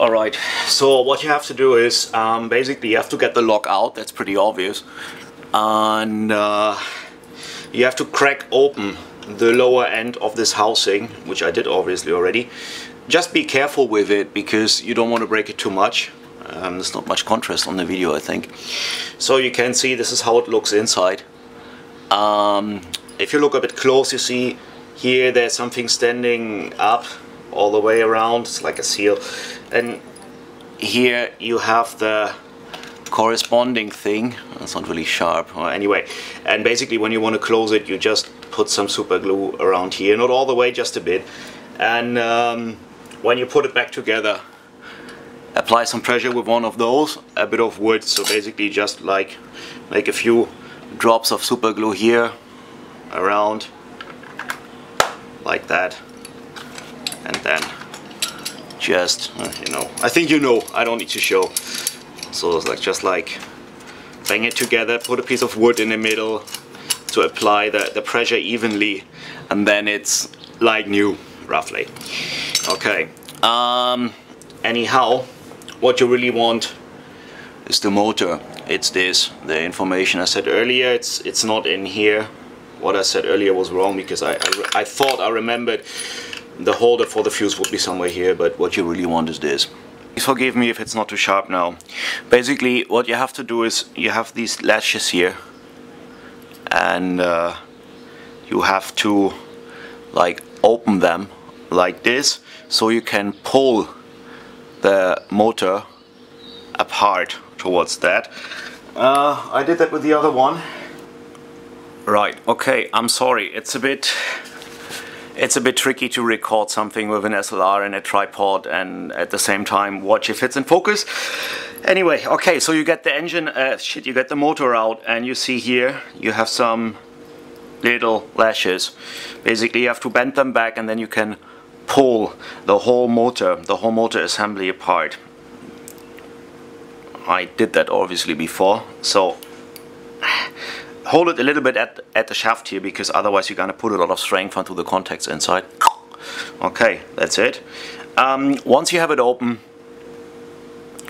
Alright, so what you have to do is basically you have to get the lock out, that's pretty obvious, and you have to crack open the lower end of this housing, which I did obviously already. Just be careful with it because you don't want to break it too much. There's not much contrast on the video, I think. So you can see this is how it looks inside. If you look a bit close, you see here there's something standing up all the way around. It's like a seal, and here you have the corresponding thing. It's not really sharp, well, anyway, and basically when you want to close it, you just put some super glue around here, not all the way, just a bit, and when you put it back together, apply some pressure with one of those, a bit of wood. So basically just like make a few drops of super glue here around like that, and then just you know, I think you know, I don't need to show. So it's like just like bang it together, put a piece of wood in the middle to apply the pressure evenly, and then it's like new, roughly. Okay, anyhow, what you really want is the motor. It's this, the information I said earlier, it's not in here. What I said earlier was wrong because I thought I remembered the holder for the fuse would be somewhere here, but what you really want is this. Please forgive me if it's not too sharp now. Basically what you have to do is you have these latches here, and you have to like open them like this so you can pull the motor apart towards that. I did that with the other one. Right, okay, I'm sorry, it's a bit tricky to record something with an SLR and a tripod and at the same time watch if it's in focus. Anyway, okay, so you get the engine, you get the motor out, and you see here you have some little latches. Basically you have to bend them back and then you can pull the whole motor assembly apart. I did that obviously before, so hold it a little bit at the shaft here because otherwise you're going to put a lot of strength onto the contacts inside. Okay, that's it. Once you have it open,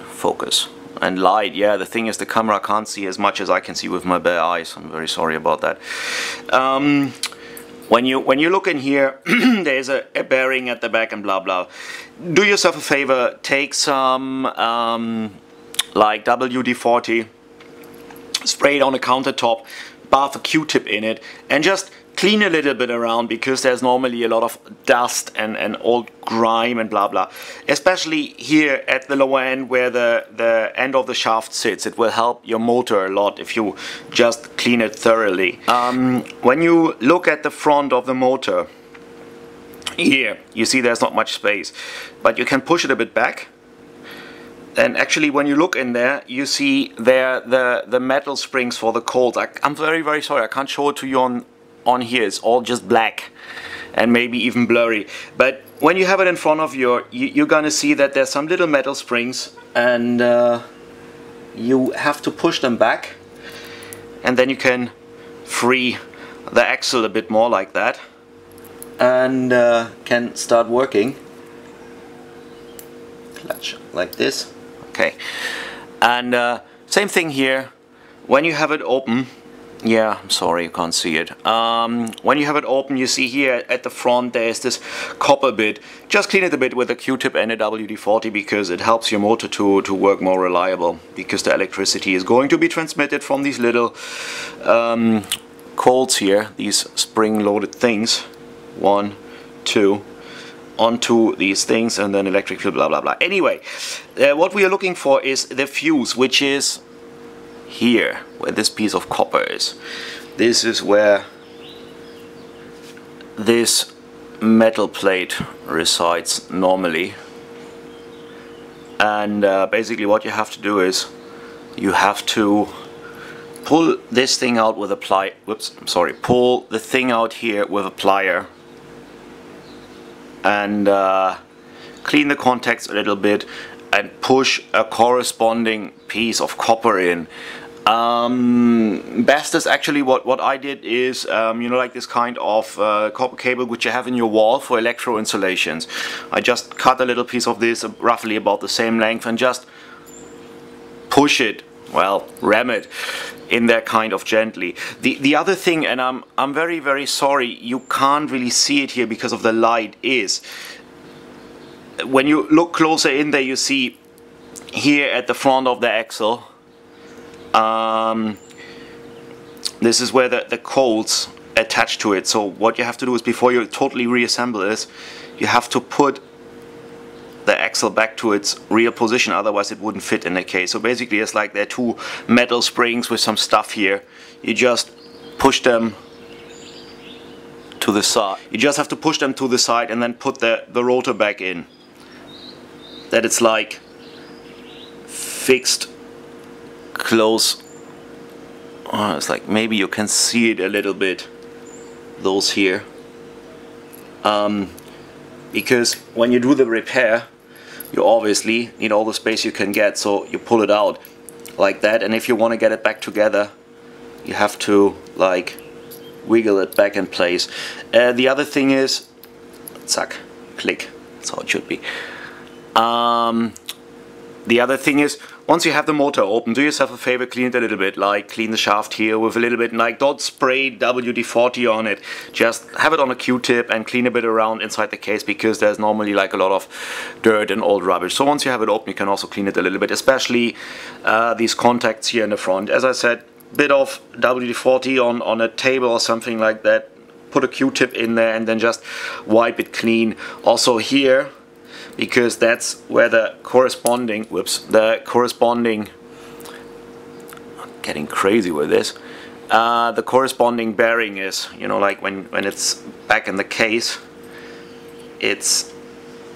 focus and light. Yeah, the thing is the camera can't see as much as I can see with my bare eyes. I'm very sorry about that. When you look in here, there's a bearing at the back and blah blah. Do yourself a favor, take some like WD-40, spray it on a countertop, bath a Q-tip in it, and just clean a little bit around because there's normally a lot of dust and old grime and blah blah. Especially here at the lower end where the end of the shaft sits. It will help your motor a lot if you just clean it thoroughly. When you look at the front of the motor, here you see there's not much space, but you can push it a bit back. And actually when you look in there, you see there the metal springs for the cold. I'm very very sorry, I can't show it to you on here. It's all just black and maybe even blurry. But when you have it in front of you're gonna see that there's some little metal springs, and you have to push them back, and then you can free the axle a bit more like that, and can start working. Clutch like this. Okay, and same thing here. When you have it open, yeah, I'm sorry you can't see it. When you have it open, you see here at the front there's this copper bit. Just clean it a bit with a Q-tip and a WD-40 because it helps your motor to work more reliable, because the electricity is going to be transmitted from these little coils here, these spring-loaded things, 1, 2, onto these things, and then electric field, blah blah blah. Anyway, what we are looking for is the fuse, which is here where this piece of copper is. This is where this metal plate resides normally, and basically what you have to do is you have to pull this thing out with a plier. Whoops, I'm sorry. Pull the thing out here with a plier, and clean the contacts a little bit and push a corresponding piece of copper in. Best is actually what I did is, you know, like this kind of copper cable which you have in your wall for electro installations. I just cut a little piece of this roughly about the same length and just push it, well, ram it in there kind of gently. The other thing, and I'm very, very sorry, you can't really see it here because of the light, is when you look closer in there, you see here at the front of the axle, this is where the coils attach to it. So what you have to do is, before you totally reassemble this, you have to put the axle back to its real position, otherwise it wouldn't fit in the case. So basically it's like there are two metal springs with some stuff here. You just push them to the side. You just have to push them to the side and then put the rotor back in. That it's like fixed close. Oh, it's like maybe you can see it a little bit, those here, because when you do the repair you obviously need all the space you can get, so you pull it out like that, and if you want to get it back together you have to like wiggle it back in place. The other thing is, zack, click, that's how it should be. The other thing is, once you have the motor open, do yourself a favor, clean it a little bit, like clean the shaft here with a little bit, like don't spray WD-40 on it, just have it on a Q-tip and clean a bit around inside the case, because there's normally like a lot of dirt and old rubbish. So once you have it open you can also clean it a little bit, especially these contacts here in the front. As I said, bit of WD-40 on a table or something like that, put a Q-tip in there and then just wipe it clean. Also here, because that's where the corresponding, whoops, the corresponding, I'm getting crazy with this, the corresponding bearing is, you know, like when it's back in the case, it's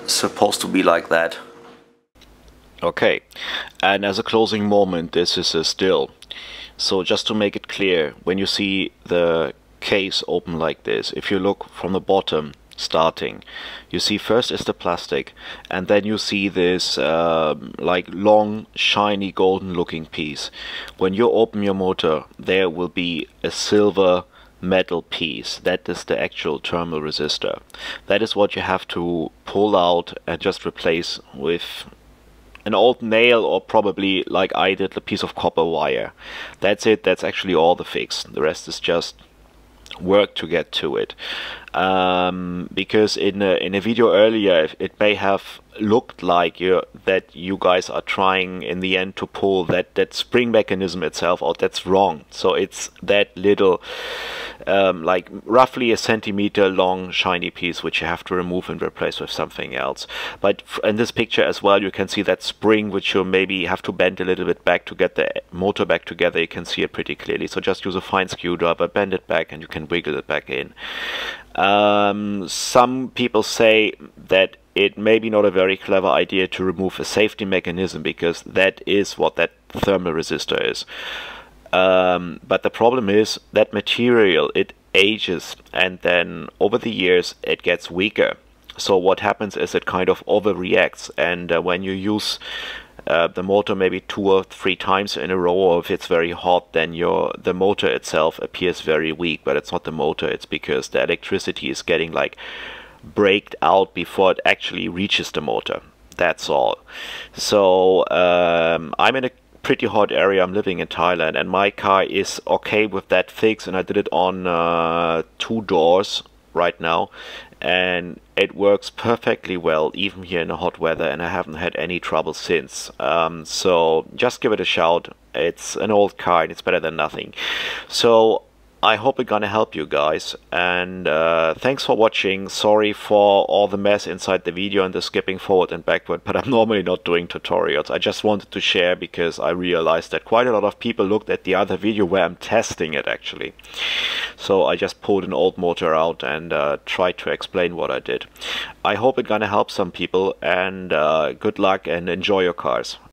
supposed to be like that. Okay, and as a closing moment, this is a still. So just to make it clear, when you see the case open like this, if you look from the bottom, starting, you see first is the plastic and then you see this like long shiny golden looking piece. When you open your motor there will be a silver metal piece. That is the actual thermal resistor. That is what you have to pull out and just replace with an old nail, or probably like I did, a piece of copper wire. That's it. That's actually all the fix. The rest is just work to get to it, because in a video earlier it may have looked like you guys are trying in the end to pull that spring mechanism itself out. That's wrong. So it's that little like roughly a centimeter long shiny piece which you have to remove and replace with something else. But in this picture as well you can see that spring which you maybe have to bend a little bit back to get the motor back together. You can see it pretty clearly, so just use a fine screwdriver, bend it back and you can wiggle it back in. Some people say that it may be not a very clever idea to remove a safety mechanism, because that is what that thermal resistor is. But the problem is that material, it ages and then over the years it gets weaker. So what happens is it kind of overreacts, and when you use the motor maybe 2 or 3 times in a row, or if it's very hot, then the motor itself appears very weak. But it's not the motor, it's because the electricity is getting like braked out before it actually reaches the motor. That's all. So I'm in a pretty hot area, I'm living in Thailand, and my car is okay with that fix, and I did it on 2 doors right now and it works perfectly well even here in the hot weather, and I haven't had any trouble since. So just give it a shout. It's an old car and it's better than nothing. So I hope it's gonna help you guys, and thanks for watching. Sorry for all the mess inside the video and the skipping forward and backward, but I'm normally not doing tutorials. I just wanted to share because I realized that quite a lot of people looked at the other video where I'm testing it actually. So I just pulled an old motor out and tried to explain what I did. I hope it's gonna help some people, and good luck and enjoy your cars.